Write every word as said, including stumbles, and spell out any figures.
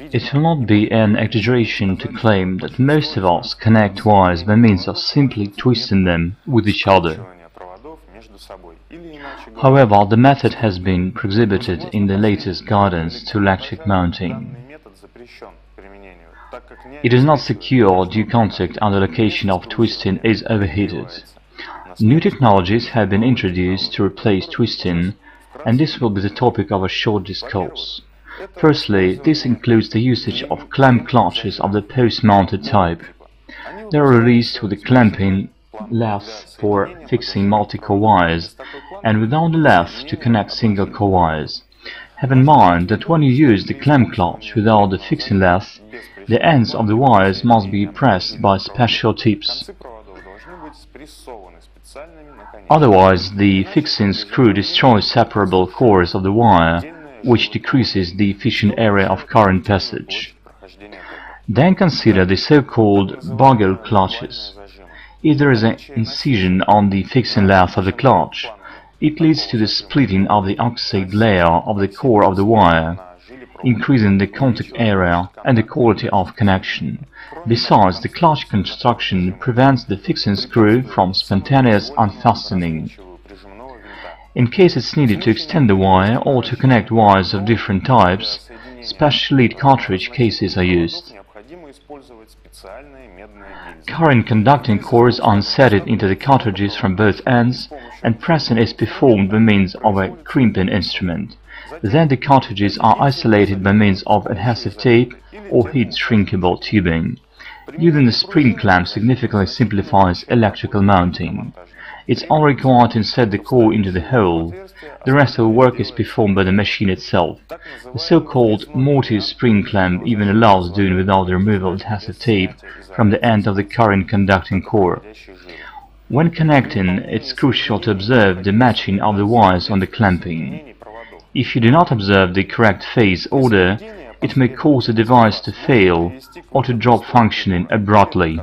It will not be an exaggeration to claim that most of us connect wires by means of simply twisting them with each other. However, the method has been prohibited in the latest guidance to electric mounting. It is not secure due contact and the location of twisting is overheated. New technologies have been introduced to replace twisting, and this will be the topic of a short discourse. Firstly, this includes the usage of clamp clutches of the post-mounted type. They are released with the clamping laths for fixing multi-core wires and without the lath to connect single-core wires. Have in mind that when you use the clamp clutch without the fixing lath, the ends of the wires must be pressed by special tips. Otherwise, the fixing screw destroys separable cores of the wire, which decreases the efficient area of current passage. Then consider the so-called bugle clutches. If there is an incision on the fixing lath of the clutch, it leads to the splitting of the oxide layer of the core of the wire, increasing the contact area and the quality of connection. Besides, the clutch construction prevents the fixing screw from spontaneous unfastening. In case it's needed to extend the wire or to connect wires of different types, special lead cartridge cases are used. Current conducting cores are inserted into the cartridges from both ends, and pressing is performed by means of a crimping instrument. Then the cartridges are isolated by means of adhesive tape or heat-shrinkable tubing. Using the spring clamp significantly simplifies electrical mounting. It's only required to insert the core into the hole. The rest of the work is performed by the machine itself. The so-called mortise spring clamp even allows doing without the removal of adhesive tape from the end of the current conducting core. When connecting, it's crucial to observe the matching of the wires on the clamping. If you do not observe the correct phase order, it may cause the device to fail or to drop functioning abruptly.